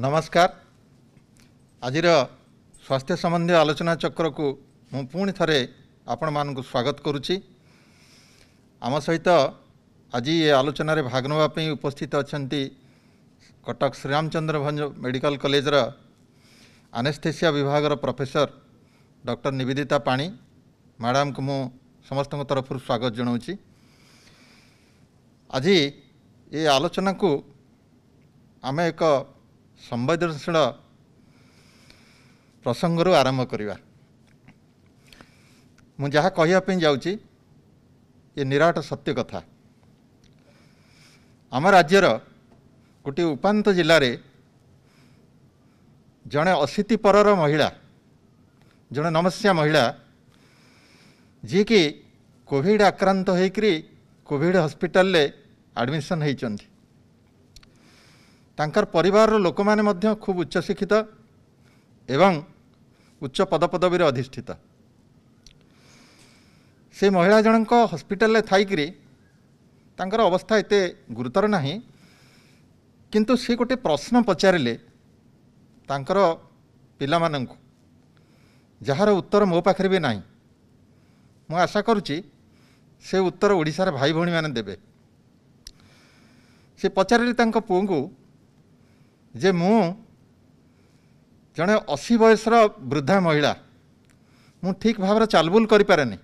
नमस्कार। आज स्वास्थ्य संबंधी आलोचना चक्र को मु पुणी थे आपण मानक स्वागत करुच्ची। आम सहित आज ये आलोचन भाग नापी उपस्थित अच्छा Cuttack Shriramchandra Bhanj medical college anaesthesia विभाग professor doctor Nivedita Pani madam को मु समस्त तरफ स्वागत जनाऊँगी। आज ये आलोचना को आम एक संवेदनशील प्रसंगरू आरंभ करवा। मुझे जहाँ कहवाई जाऊँगी ये निराट सत्य कथा। आम राज्यर गोटे उपात जिले में जड़े अशीतिपर महिला जड़े नमस्या महिला जी की कोविड आक्रांत होकर कोविड हॉस्पिटल एडमिशन होती। तांकर परिवार लोक मैंने खूब उच्च शिक्षित एवं उच्च पदपदवीर अधिष्ठित। से महिला जनक हॉस्पिटल थी तांकर अवस्था एते गुरुतर नहीं, किंतु से गोटे प्रश्न पचारे तांकर पिला मानंकु जहार उत्तर मो पाखरे भी नहीं। मु आशा करुची से उत्तर ओडिशार भाई भौणी माने देबे। से पचारे तांका पुंगु जे मु जड़े 80 बयसर वृद्धा महिला मु ठीक भाव चालबुल करें,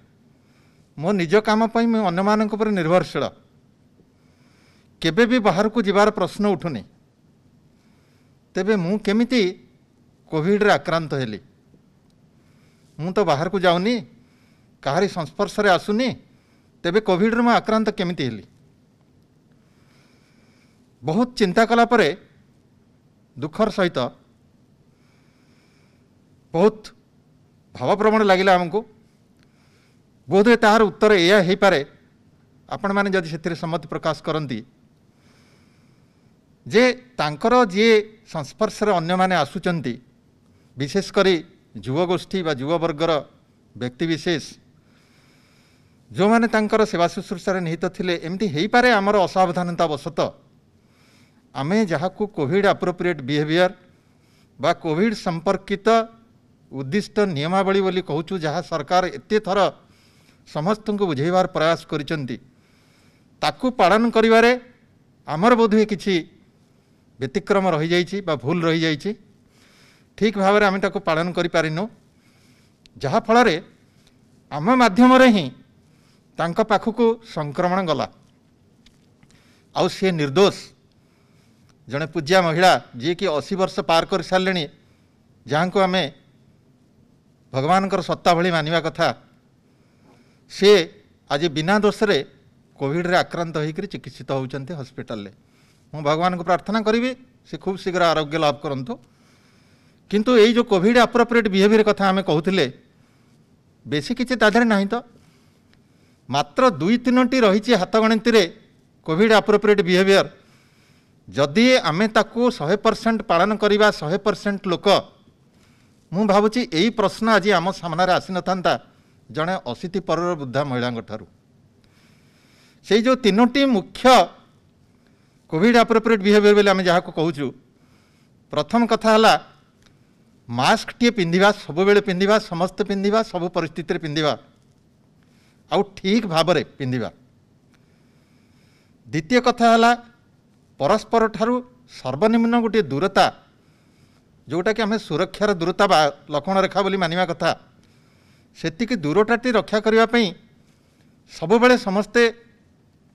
मो निज काम पर निर्भरशील, केबे भी बाहर को जीवार प्रश्न उठुनी। तेबे मु केमिति कोविड रे आक्रांत हेली? मु तो बाहर को जाऊनी, काहारी संस्पर्श रे आसुनी, तेबे कोविड रे मु आक्रांत केमिति हेली? बहुत चिंता कला परे दुखर सहित बहुत भावप्रवण लगे आमको। बोधे तार उत्तर एया हो पारे, आपण माने जदि सेथिरे सम्मति प्रकाश करती जे तांकर जे संस्पर्श रे अन्य माने आसुचंती, विशेष करी युवा गोष्ठी बा युवा वर्गर व्यक्ति विशेष जो माने तांकर सेवा शुश्रूषा निहित थिले, एमती हो पारे आमर असावधानता वशत आमे जहाँ को कोविड एप्रोप्रिएट बिहेवियर बा कोविड संपर्कित उद्दिष्ट नियमावली बोली कहूँ, जहाँ सरकार एते थर समस्त को बुझेबार प्रयास करिसेंती, ताकु पालन करिवारे आमर बोधे किछि व्यतिक्रम रही जाइछि बा भूल रही जाइछि। ठीक भाव में आम ताकु पालन करि पारिनु, जहाँ फल रे आम माध्यम रे ही तांका पाखकु संक्रमण गला। आउ से निर्दोष जड़े पूज्या महिला जी कि 80 वर्ष पार कर सारे, जहाँ को आम भगवान सत्ता भली मानिया कथा, से आज बिना दोष रे कोविड रे आक्रांत होकर चिकित्सित होती हॉस्पिटल। मु भगवान को प्रार्थना करी से खूब शीघ्र आरोग्य लाभ करूँ। किंतु ये जो कोविड एप्रोप्रिएट बिहेवियर कथा आम कहते बेस किसी ताधे ना, तो मात्र 2-3 रही हाथ गणित कोविड एप्रोप्रिएट बिहेवियर। जदि आमे ताकू 100% पालन करवा 100% लोक, मु भावुची यही प्रश्न आज आम सामने आसी न था जड़े 80 वृद्धा महिला से जो 3 मुख्य कोविड एप्रोप्रिएट बिहेवियर बोले आम जहाँ कहूँ। प्रथम कथा है मास्क टी पिंधिबा, सबुबे पिंधिबा, समस्ते पिंधिबा, सब परिस्थिति पिंधिबा, आउ ठीक भाव में पिंधिबा। द्वितीय कथा है परस्पर ठारू सर्वनिम्न गोटे दूरता, जोटा कि आम सुरक्षार दूरता बा लक्षण रेखा बोली मानिया कथा, सेतिकी दूरताटी रक्षा करने सबुबले समस्ते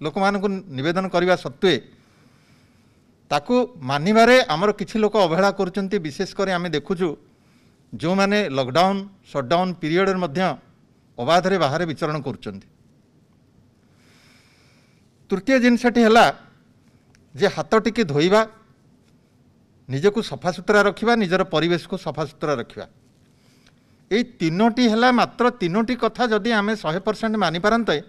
लोक मानक निवेदन करवा सत्वे ताकू मानिबारे आमर किछि लोक अवहेला करुचंती। विशेष करी आम देखुचु जो माने लॉकडाउन शटडाउन पीरियड मध्ये अबाधरे बाहर विचरण करुचंती। तृतीय जिनसटी हला जे हाथ टिके धोइबा, निजकू सफा सुतरा रखिबा, निजर परिवेश को सफा सुतरा रखिबा। ए 3 हला मात्र 3 कथा जदि आमे 100% मानि परंते,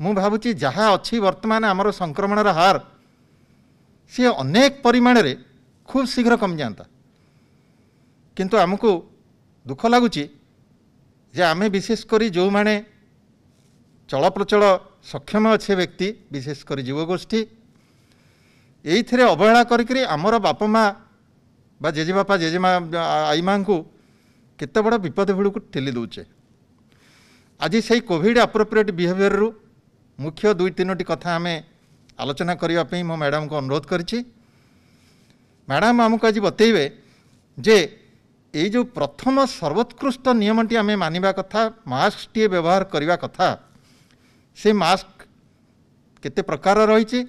मु भावुची जहाँ अच्छी वर्तमान आमर संक्रमण हार सी अनेक परिमाण रे खूब शीघ्र कम जाता। किंतु आमको दुख लगुच जे आमे विशेषकर जो माने चलप्रचल सक्षम अच्छे व्यक्ति, विशेषकर युवगोष्ठी ये अवहेला करके आमर बापा माँ बा जेजेबापा जेजेमा आई माँ को केत बड़ विपद बेलू को ठेली दूचे। आज से कोविड आप्रोप्रिएट बिहेवियर रु मुख्य दुई तीनो कथा आम आलोचना करने मो मैडम को अनुरोध करी। मैडम आमको आज बतेबे जे ये जो प्रथम सर्वोत्कृष्ट नियमटी आम मानवा कथा मास्क टीए व्यवहार करने कथा से मास्क केते प्रकार रही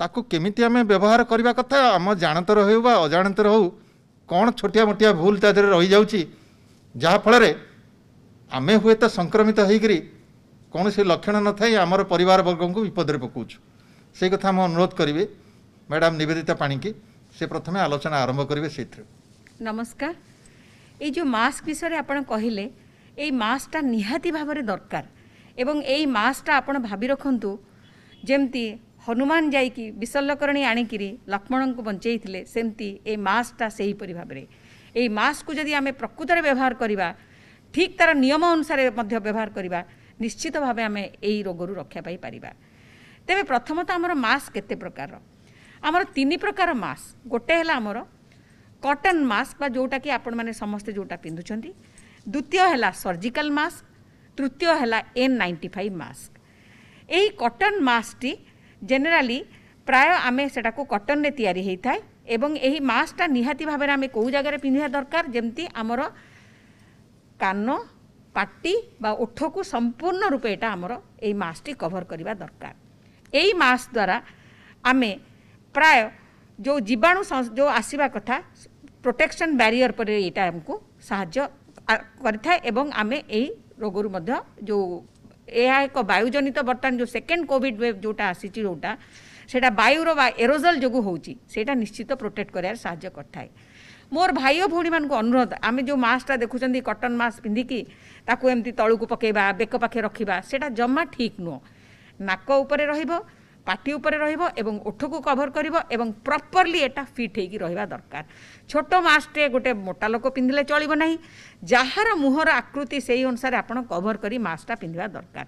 ताकू केमिति आम व्यवहार करने कथा आम जानतर हो अजाणतर हो कौन छोटिया मोटिया भूल ता देहरे रही जाउची जहाँफल आमे हुए तो संक्रमित होकर कौन से लक्षण न थाई आमर परिवार वर्ग को विपद पकाउछु। से कथा हम अनुरोध करेंगे मैडम निवेदिता पाणिकी से प्रथम आलोचना आरंभ करेंगे। से नमस्कार। ये जो मास्क विषय आप कहले ये मास्कटा निहाती भाव दरकार एवं यही मास्कटा आप भावी रखु जमती हनुमान जाकि विशल्यकरणी आणिकी लक्ष्मण को बंचई सेमती ये मास्कटा से ही भाव में यही मास्क को जदि आम प्रकृत व्यवहार करवा ठीक तार नियम अनुसार व्यवहार करवा निश्चित भाव आम यही रोगरू रक्षा पाई पारिबा। तेबे प्रथमतः आमर मास्क केते प्रकार आमर तीन प्रकार मास्क गोटे है आमर कॉटन मास्क बा जोटा कि आपण माने समस्ते जोटा पिंधुचंती। द्वितीय है सर्जिकल मास्क। तृतीय है N95 मास्क। यही कॉटन मास्क टी जनरली प्राय आमे सेटा को कॉटन रे तयारी हेई थाय एवं यही मास्कटा निहाती भाबरे आमे को जगह पिंधिया दरकार जेमती आमर कान पाटी बा ओठ को संपूर्ण रूपे एटा आमर यही मास्क टी कवर करबा दरकार। यही मास्क द्वारा आमे प्राय जो जीवाणु जो आसवा कथा प्रोटेक्शन बैरियर पर यहाँ आमको साहाय्य करें एवं आम यही रोगरू जो यह एक वायुजनित बर्तमान जो सेकेंड कोविड वेव जोटा आसी जोटा से वायुर एरोजल जो होटा निश्चित प्रोटेक्ट कर साहाय्य करें। मोर भाई और भौणी मानक अनुरोध आम जो मास्कटा देखुं कॉटन मास्क पिंधिकी ताकू एमती तलू को पकेबा बेक पाखे रखा से जमा ठीक नुह नाक उपरे रहिबो पाटी उपरे रहिबो एवं ओठ को कवर करिबो एवं प्रॉपर्ली एटा फिट होगी रहिबा दरकार। छोट मास्कटे गोटे मोटा लोक पिंधिले चलिबो नाही जहार मुहर आकृति से अनुसार आपण कवर करी मास्कटा पिंधिबा दरकार।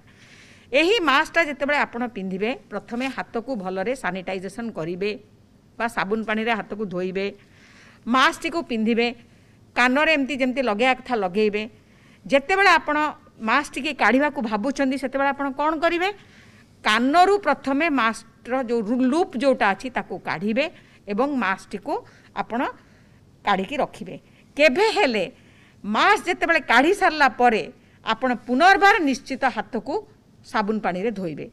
एही मास्कटा जेतेबेले आपण पिंधिबे प्रथमे हाथ को भलरे सानिटाइजेशन करिबे बा साबुन पानी रे हाथ को धोइबे। मास्कटी को पिंधिबे कान रे एमती जेमती लगेया कथा लगेइबे। जेतेबेले आपण मास्कटी के काढिबा को भाबुचंदी सेतेबेले आपण कोन करिवे कानरू प्रथमे मास्टर जो लूप जोटा अच्छी ताकू काढ़ीबे एवं मास्टी को आपण काढ़ी रखिबे। केभे हेले मास्क जेतेबेले काढ़ी सारला परे आपण पुनर्बार निश्चित हाथ को साबुन पानी रे धोइबे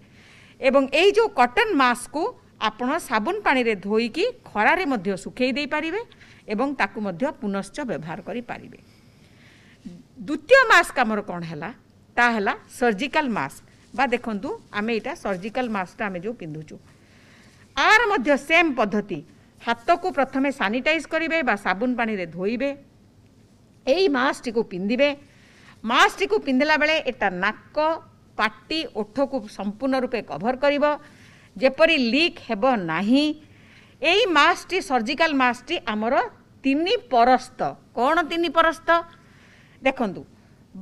एवं एई जो कॉटन मास्क को आपण साबुन पानी रे धोई की खरा रे मध्य सुखेई देई पारिबे एवं ताकू मध्य पुनश्च व्यवहार करी पारिबे। द्वितीय मास्क हमर कोन हला ता हला सर्जिकल मास्क बा देखंतु आमे एटा सर्जिकल मास्कटा आमे जो पिंधुचु आर मध्य सेम पद्धति हाथ को प्रथमे सानिटाइज करिवे बा साबुन पानी रे धोइबे। एई मास्क को पिंधिबे। मास्क को पिंधला बेले एटा नाक पाटी ओठ को संपूर्ण रूपे कवर करिवो जेपरि लीक हेबो नाही। एई मास्क टी सर्जिकल मास्क टी हमरो तीनी परस्त कोन तीनी परस्त देखंतु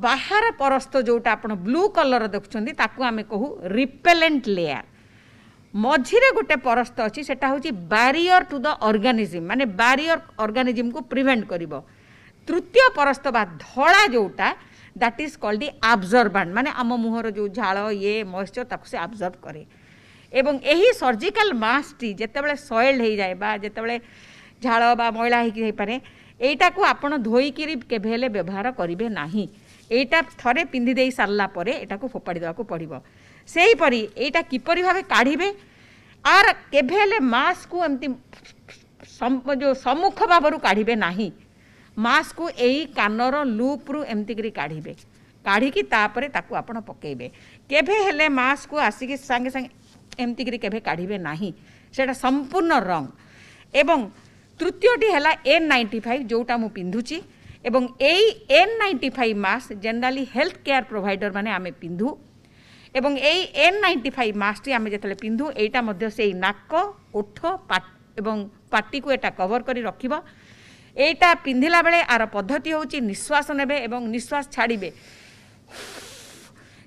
बाहर परस्त जोटा आप ब्लू कलर देखुं ताकू आमे कहू रिपेलेंट लेयर मझीरे गोटे परस्त अच्छी सेटा हूँ बारियर टू द ऑर्गेनिज्म माने बारियर ऑर्गेनिज्म को प्रिवेंट करिवो। तृतीय परस्त बा धड़ा जोटा दैट इज कॉल्ड अब्जर्वेंट माने आम मुहर जो झाल ये मॉइस्चर ताकू से अब्जर्व करे एवं यही सर्जिकल मास्क टी जेतेबेले सॉइल्ड हो जाए बा जेतेबेले झाल बा मैला होई पारे एटा को आपण धोईकिरी केभेले व्यवहार करिवे नाही। एटा थरे पिंधि देई सारला परे एटा को फोपाड़ी देवा को पड़िबो। सेही परी एटा किपरि भाबे काढिबे आर केभेले मास्क को एमती जो सम्मुख भाबरु काढिबे नाही। मास्क को एही कानर लूप रु एमती करी काढिबे काढी की तापरे ताकू आपण पकेइबे। केभे हेले मास्क को आसीके संगे संगे एमती करी केभे काढिबे नाही सेटा संपूर्ण रंग। एवं तृतीयटी हला N95 जोटा मु पिंधुची एवं एई N95 mask generally health care provider माने आमे पिंधु एवं एई N95 मास्क आमे जतले पिंधु एटा मध्य से नाक ओठ एवं पाटी को एटा कवर करी रखिबा। एटा पिंधिला बेले आर पद्धति होची निश्वास नेबे एवं निश्वास छाड़ीबे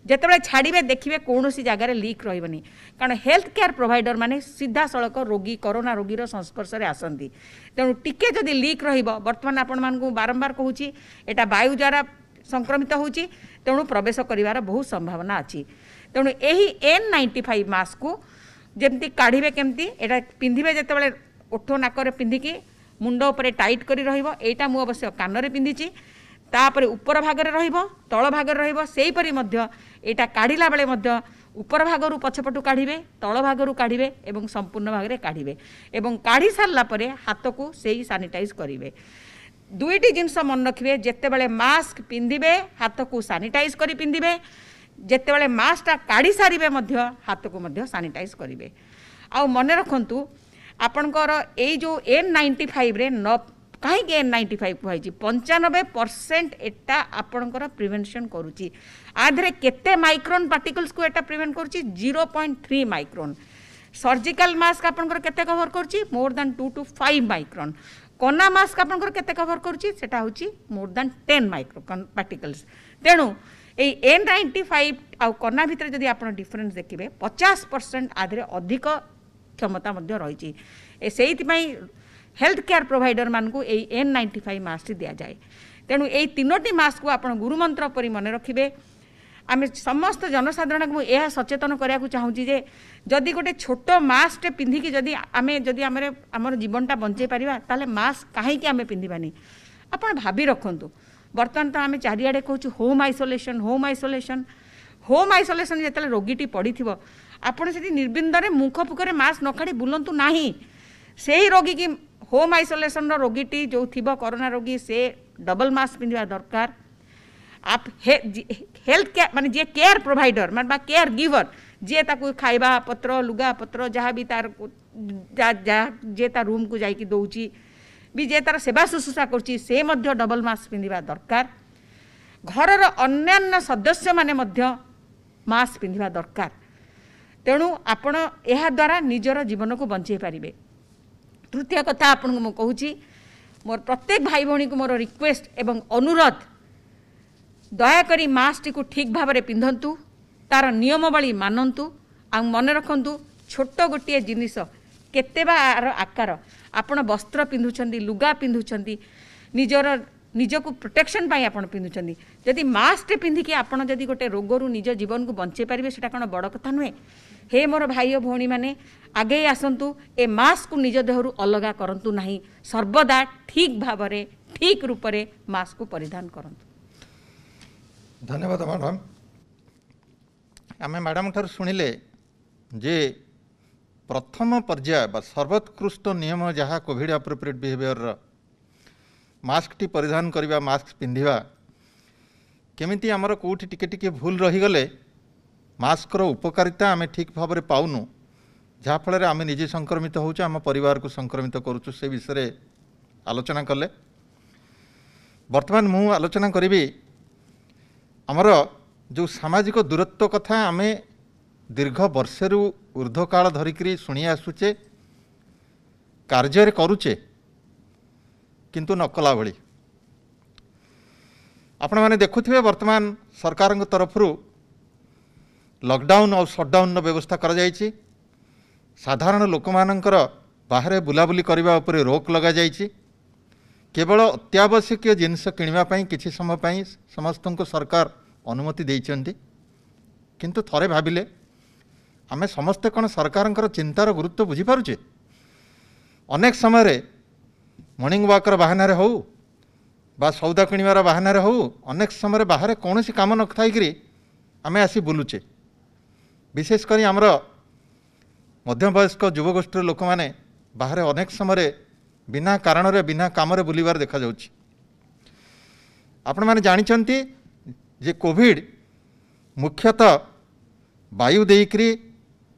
जितेबाला छाड़े देखिए कौन सी जगार लिक् रही कारण हेल्थ केयर प्रोवाइडर माने सीधा सड़क रोगी कोरोना रोगीर संस्पर्श में आसती तेणु टिके जदि लिक् रर्तमान आपण मूँ बारंबार कहूँ एटा वायु द्वारा संक्रमित होची तेणु प्रवेश करिवार बहुत संभावना अच्छी तेणु यही N95 मास्क को जमती काढ़े केमती एटा पिंधे जितेबाला ओठ नाक पिंधिकी मुंड उपर टाइट कर रहीटा मु अवश्य कान रे पिंधि तापर उपर भाग तल भाग रहीपरी यहाँ काढ़ला बेले उपर भागरू पछपटू काढ़े तल भागरू काढ़े और संपूर्ण भाग में काढ़े और काढ़ी सारापर हाथ को सही सानिटाइज करेंगे। दुईटी जिनस मन रखिए जितेबाला मास्क पिंधे हाथ को सानिटाइज कर पिंधे जितेबाला मास्कटा काढ़ी सारे हाथ को सानिटाइज करेंगे। आउ मन रखु आपणकर यही जो N95 रे न कहीं N95 कहुई 95% एटा आपणकर प्रिवेंशन करुच्ची आधे केते माइक्रोन पार्टिकल्स को एटा प्रिवेंट करुच्ची 0.3 माइक्रोन। सर्जिकल मास्क आपणकर केते कवर करुच्ची मोर दैन 2 to 5 माइक्रोन। कोना मास्क आपणकर केते कवर करुच्ची सेटा होची मोर दैन 10 माइक्रोन पार्टिकल्स। तेणु ये N95 आउ कोना भितर जदि आप डिफरेन्स देखिए 50% आधे अधिक क्षमता रही से हेल्थ केयर प्रोवाइडर मान को N95 मास्क दि जाए। तेणु यही तीनोटी मास्क को आप गुरुमंत्र परि मन रखिए। आम समस्त जनसाधारण को यह सचेतन करा चाहिए जदि गोटे छोट मास्क पिंधिकी जदि आम आम जीवनटा बंचे पारिबा ताले मास्क काहींकि आम पिंधिबानी आपण भाबी रखंतु। बर्तमान तो आम चारिआडे कहूँ होम आइसोलेशन जितने रोगीटी पड़ी थो आपण से निर्बिंद मुख फुकरे मास्क न काढ़ी बुलंतु नाही। से ही रोगी की होम आइसोलेशन रोगीटी जो थी कोरोना रोगी से डबल मास्क पिंधा दरकार। आप हेल्थ केयर माने जे केयर प्रोवाइडर मान बा केयर गिवर जे ताकू खाइबा पत्र लुगा पत्र जहाँ भी तार जे तार रूम को जाइकी दौची भी जे तार सेवा शुश्रूषा करची से मध्य डबल मास्क पिंधा दरकार। घरर अन्यान्य सदस्य माने मध्य मास्क पिंधा दरकार। तेणु आपण यह द्वारा निजर जीवन को बंचे पारे। तृतीय कथा आपन को कहूँ मोर प्रत्येक भाई भौणी को मोर रिक्वेस्ट एवं अनुरोध दयाकोरी मास्क टी ठीक भाव में पिंधतु तार नियमावली मानतु आ मन रखु छोट गोटे जिनिस केते बा आकार आपण वस्त्र पिंधुछंदी लुगा पिंधुछंदी निजर निजको प्रोटेक्शन पाई आप पिंधुं जदि मास्क पिंधिकी आपड़ जदि गोटे रोगरू निज जीवन को बंचे पारे से कौन बड़ कथा नुहे। हे मोर भाई भौणी माने आगे आसतु ए मास्क को निज देहरु अलग करंतु नाही। सर्वदा ठीक भाव में ठीक रूप से मास्क को परिधान करंतु। धन्यवाद मैडम। आम मैडम ठार सुनिले जे प्रथम पर्याय बा सर्वोत्कृष्ट नियम जहाँ कोविड एप्रोप्रिएट बिहेवियर मास्कटी परिधान करिबा मास्क पिंधिबा केमिति आमर कोठी टिके टिके भूल रहीगले मास्क रो उपकारिता आमे ठीक भाव रे पाउनु जहाँ फल रे आमे निजे संक्रमित होउछ आम परिवार को संक्रमित करूछु से विषय रे आलोचना कले। वर्तमान मु आलोचना करिबी आमर जो सामाजिक दूरत्व कथा आमे दीर्घ वर्षेरु ऊर्ध्व काल धरिकरी सुनी आसुचे कार्य रे करूचे किंतु नकला भली आपण माने देखुथिबे वर्तमान सरकार तरफ लॉकडाउन और शटडाउन व्यवस्था करा जायछि। साधारण लोक मानकर बाहर बुलाबुली करबा उपरे रोक लगा जायछि। केवल अत्यावश्यक जिनिष किनिबा पई किछि समय पई समस्त को सरकार अनुमति देइछन्ति। किंतु थरे भाबिले आमे समस्त कोन सरकारंकर चिंतार गुरुत्व बुझी पारुछे। अनेक समय रे मॉर्निंग वॉक बाहाना हो बा सौदा किणवार बाहाना हो अनेक समय बाहर कौन काम न थी आम आसी बुलुचे। विशेषकर आमर मध्यवयस्क युवगोष्ठी लोक मैंने बाहर अनेक समय बिना कारण रे बिना काम रे बुलबार देखा जाने जानते जे कोविड मुख्यतः वायु देकरी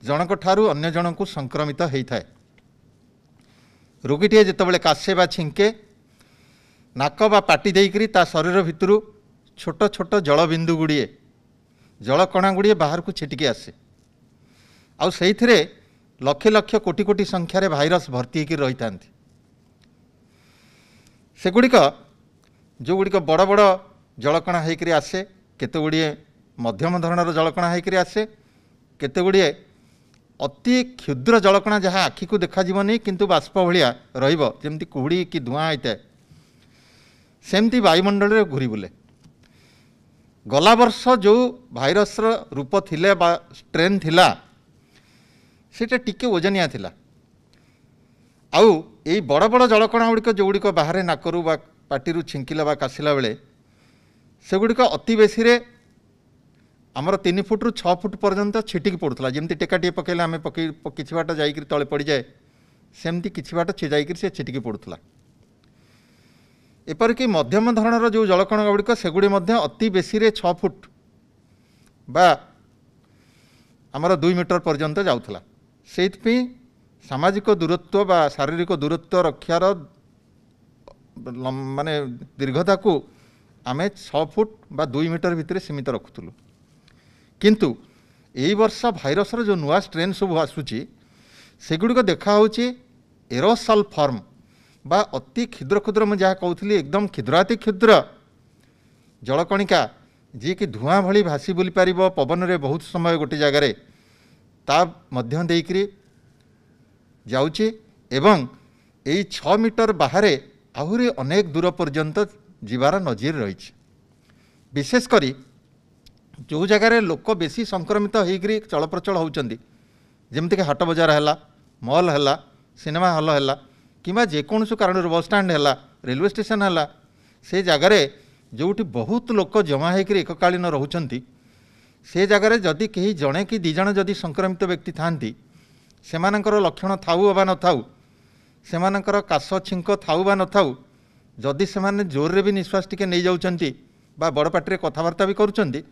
जनक ठारू अन्य जन को संक्रमित होता है। रोगीटे जितेबाला काशे बा छिंके नाक बा पाटी देकरी ता शरीर भितर छोट छोट जलबिंदु गुड़िए जलकणा गुड़िए बाहर को छिटिकी आसे आउ से लक्ष लक्ष कोटि कोटि संख्यार भाइरस भर्ती होकर रही था सेगुड़िक जो गुड़िक बड़ बड़ जलकणा होकर आसे केत गुड़िए मध्यम धरणर जलकणा होकर आसे केतेगुड़े अति क्षुद्र जलकणा जहाँ आखि को देखा जीवनी किंतु बाष्प भाया रमती कुहुड़ी कि धूआं होता है सेमती वायुमंडल में घूरी बुले। गला वर्ष जो भाईरस रूप थिले बा स्ट्रेन थिला सेटा टिके ओजनिया थिला आउ ए बड़ बड़ जलकणा गुड़िक जो गुड़िक बाहर नाकरू बा पाटीरू छिंकिला बा काशिला बेले से गुड़िक अति बेसी रे आमर 3 फुट्रु 6 फुट पर्यंत छिटिक पड़ुला जमी टेकाटे पकड़े आम कि बाट जा तले पड़ जाए सेमती किसी बाट छिजाई से छिटिकी पड़ुला। एपरिक मध्यम धरणर जो जलकण गुड़िक सेगुड़ी अति बेसी रे 6 फुट बा आमर 2 मीटर पर्यंत जाऊला से सामाजिक दूरत्व बा शारीरिक दूरत्व रक्षार माने दीर्घता को आम 6 फुट बा 2 मीटर भितर सीमित रखुलु किंतु एई वर्ष भाईरस जो नुआ स्ट्रेन सब आसूची सेगुड़िक देखा होची एरोसल फॉर्म बा अति क्षुद्र क्षुद्र मुझे जहाँ कहूली एकदम क्षुद्राति क्षुद्र जलकणिका जी कि धूआं भली भासी बुली पार पवन रे बहुत समय गोटे जगार ताकि जाऊँगी एवं यही 6 मीटर बाहर आहरी अनेक दूर पर्यंत जीवार नजीर रही। विशेषकर जो जगार लोक बेसी संक्रमित होकर चलप्रचल होती जमीक हाट बजार है मल है सिनेमा हल है किंवा जेकोसी कारण बस स्टैंड है रेलवे स्टेशन है से जगार जोटी बहुत लोक जमा होकर एककालीन रोचान से जगार जदि कहीं जड़े कि दिज जदि संक्रमित व्यक्ति था लक्षण थाऊ बा न थाऊ से काश छिंक थाऊ बा न थाऊ जदि से जोर रे भी निश्वास टिके नहीं जाऊँगी बा बड़ पार्टी कथबार्ता भी करुँच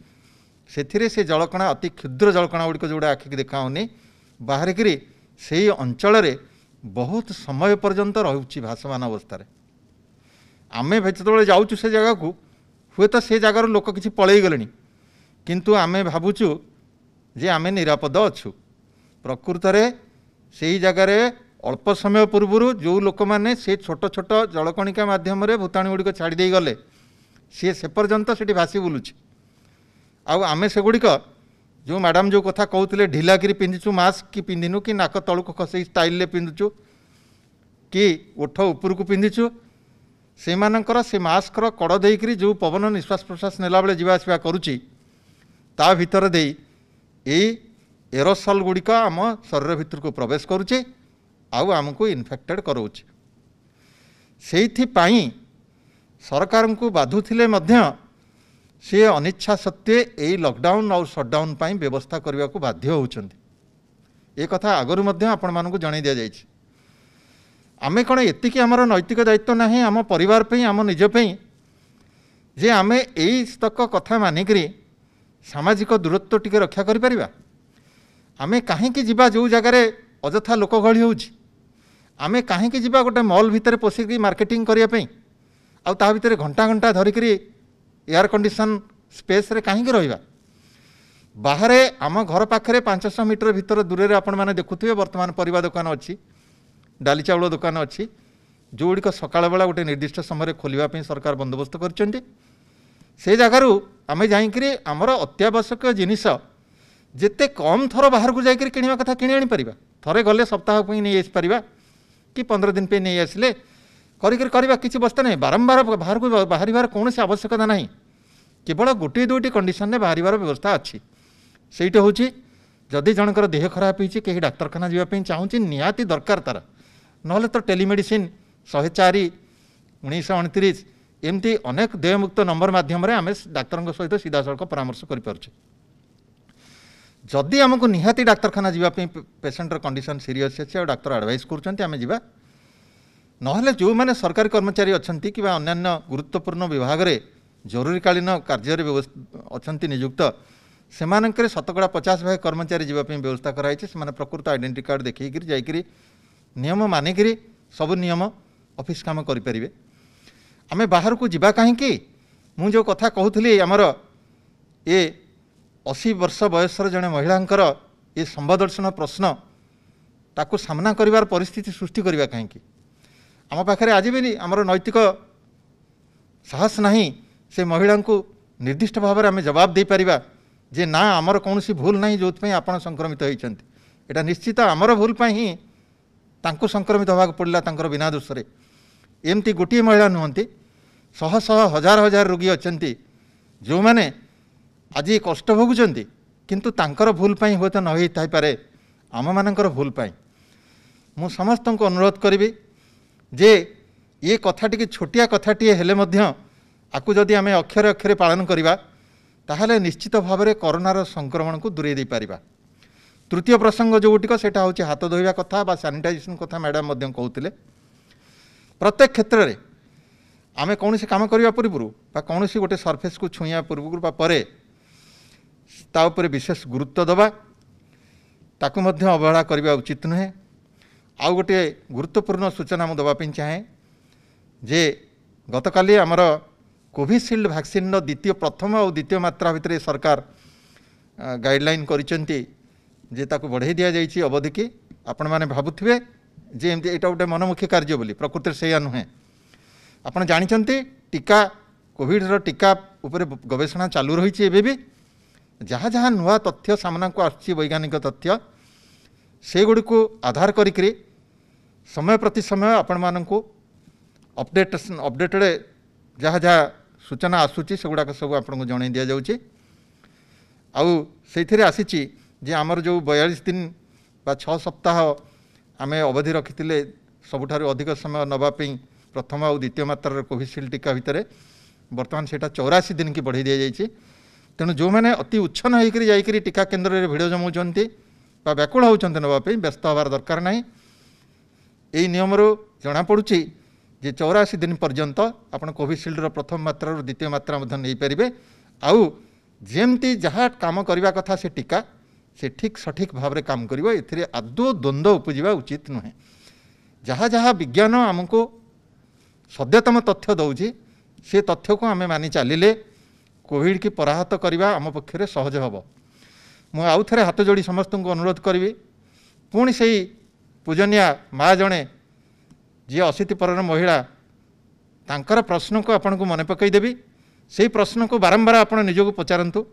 से जलकणा अति क्षुद्र जलकणा गुड़िक जोड़ा आखिकी देखा होनी बाहर कि से अंचल बहुत समय पर्यंत रोचे भाषमान अवस्था आमे जो जाऊँ से जगह को हूँ तो से जगार लोक किसी पलि गले किंतु आमे भावुचु जे आमे निरापद अच्छू। प्रकृत से ही जगार अल्प समय पूर्वर जो लोक मैंने से छोट छोट जलकणिका मध्यम भूताणु गुड़िक छाड़ी गले सी से पर्यंत से भासी बुलुचे आमे से गुड़िक जो मैडम जो कथा कहते ढिला कि पिंधुचु मास्क कि पिंधिनु कि नाक तलुक खसई स्टाइल पिंधुचु कि ओठ उपरकू पिंधुचु से मानकर से मास्कर कड़ देकर जो पवन निश्वास प्रश्वास नेला बेले जीवा आसवा करुची ता भितर दे एरोसल गुड़िक आम शरीर भितर को प्रवेश करुचे आउ आमको इन्फेक्टेड करोचे। सेइथिपाई सरकार को बाधुथिले मध्य सी अनिच्छा सत्वे यही लकडाउन और सटडाउन व्यवस्था करने को बाध्य होती एक कथा आगुरी आपण मानक जन दि जाए आम कौन एति आमर नैतिक दायित्व ना आम परिवार पे आम निजप जे आम यक कथा मानिक सामाजिक दूरत्व टी रक्षा कर आम कहीं जो जगार अजथा लोक गहली होमें कहीं गोटे मल भितर पशिक मार्केटिंग करने आता भितर घंटा घंटा धरिक एयर कंडीशन स्पेस रे कहीं रहा बाहरे आम घर पाखे 500 मीटर भितर दूर आपण मैंने देखुए बर्तमान परिवा दुकान अच्छी डाली चाउल दुकान अच्छी जो गुड़िक सकाल बेला गोटे निर्दिष्ट समय खोलने सरकार बंदोबस्त कर जगार आम जाकर आमर अत्यावश्यक जिनिस जिते कम थर बाहर को जाकर किणवा कथा किणी आनी पारिबा थरे गले सप्ताह नहीं आसपरिया कि 15 दिन नहीं आसिले कर किसी बस्ता नहीं बारंबार बाहर को बाहर कौन से आवश्यकता ना केवल गोटे दुईटी कंडीशन में बाहर व्यवस्था अच्छी सेटा हूँ जदि जनकर देह खराब होती कहीं डाक्तखाना जावाई चाहूँगी निहाती दरकार तार ना तो टेलीमेडिसिन 104 1929 एमती अनेक देयमुक्त नंबर मध्यम आम डाक्तर सहित सीधासख परामर्श करें जदि आमको निहाती डाक्तखाना जावाई पेसेंटर कंडीशन सीरीयस अच्छे और डाक्तर एडवाइस करें जा नहले जो माने सरकारी कर्मचारी अच्छी कि अन्यान्य गुरुत्वपूर्ण विभाग में जरूरीकालीन कार्य अच्छा नियुक्त से शतकड़ा 50% कर्मचारी जीवाई व्यवस्था कराई से प्रकृत आइडेंटिटी कार्ड देखकर जाकि नियम मानिक सब नियम ऑफिस काम करें आम बाहर को जीवा कहीं मुझे कथा कहूली आमर ये 80 वर्ष बयसर जड़े महिला ये संवादर्शन प्रश्न ताकू सामना कर परिस्थिति सृष्टि करवा कहीं आम पाखे आज भी आमर नैतिक साहस ना से महिला को निर्दिष्ट भाव में आम जवाब दे पार जे ना आमर कौन भूल ना जो आपड़ संक्रमित होती यहाँ निश्चित आमर भूल ही संक्रमित होगा पड़ा तर बिना दोषे एमती गोटे महिला नुहति शह शह हजार हजार रोगी अच्छा जो मैंने आज कष्ट भोगुंट किंतु तांकर भूल पाई हुए तो नई पारे आम मानकर भूल पाई मु समस्त को अनुरोध करी जे ये कथाटी की छोटिया कथाटी हेले मध्य आकु जदि आमे अक्षर अक्षर पालन करिबा ताहले निश्चित भाव में कोरोनार संक्रमण को दूरे दे पारिबा। तृतीय प्रसंग जोटिक सेटा होची हाथ धोइबा कथा बा सैनिटाइजेशन कथा मैडम मध्यम कहउतिले। प्रत्येक क्षेत्र में आमे कौन से काम करिबा पूर्वरु बा कौन से गोटे सरफेस को छुइया पूर्वरु बा परे ता ऊपर विशेष गुरुत्व दबा ताकु मध्य अवहेला करिबा उचित नहे। आउ गोटे गुरुत्वपूर्ण सूचना मु दबा पिन चाहे जे गतकाली आमर कोविशील्ड वैक्सीन द्वितीय प्रथम और द्वितीय मात्रा भितर सरकार गाइडलाइन करिसेंती जे ताकु बढ़ाई दिया जाइछि अवधि की आपण माने भाबुथिबे जे एमती एटा उटे मनमुखी कार्य बोली प्रकृति सेया नुहे। आपण जानिचंती टीका कोविड रो टीका ऊपर गवेषणा चालू रहिछि एबे भी जहाँ जहाँ नुआ तथ्य सामना को आछि वैज्ञानिक तथ्य से गुड़ी को आधार करिकरी समय प्रति समय आपण माननकु अपडेटेड जहाँ जहाँ सूचना आसूची से गुड़ाक सब आपको जन दि जाऊँगी। आउ आसीची जे आमर जो 42 दिन बा 6 सप्ताह आमे अवधि रखी सबुठारु अधिक समय नवापी प्रथम और द्वितीय मात्रा कोविशील्ड टीका भितर बर्तमान से 84 दिन की बढ़ाई दी जाइए। तेणु जो मैंने अति उच्छन होकर टीका केन्द्र में भिड़ जमाऊँच व्याकुल होती नापी व्यस्त होबार दरकार ना। यही नियमर जनापड़ी जे 84 दिन पर्यंत आपण कोविशील्ड रो प्रथम मात्रा रो द्वितीय मात्रा मधन नहीं परिबे। आउ जेमती जहाँ काम करने कथा से टीका से ठीक सठिक भाव में काम करिवो एथिरे आदौ द्वंद्व उपजिवा उचित नुहे। जहाँ जहाँ विज्ञान आमको सद्यतम तथ्य दौजी से तथ्य को आम मानि चलिले कोविड की पराहत करने आम पक्षरे सहज हबो। मु आउ थरे हाथ जोड़ी समस्त को अनुरोध करी पुणी से पूजनिया माँ जड़े जी 80 परर महिला तांकर प्रश्न को आपन को मन पकईदेवी से प्रश्न को बारंबार आपन निजक पचारंतु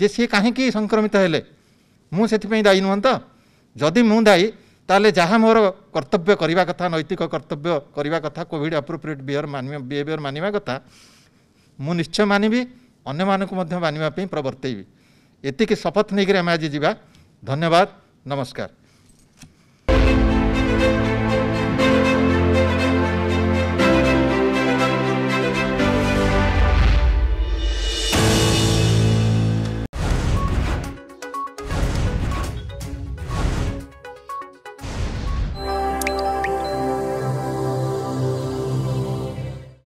जे सी कहीं संक्रमित हेले मुझे दायी नुहत जदि मु दायी ताले जहाँ मोर कर्तव्य करने कथा नैतिक कर्तव्य करने कथा कोविड एप्रोप्रिएट बिहेवियर मानवा कथा मु निश्चय मानवी अने मानवाई प्रवर्तईबी। एतिक शपथ नहीं करें आज जावा। धन्यवाद। नमस्कार।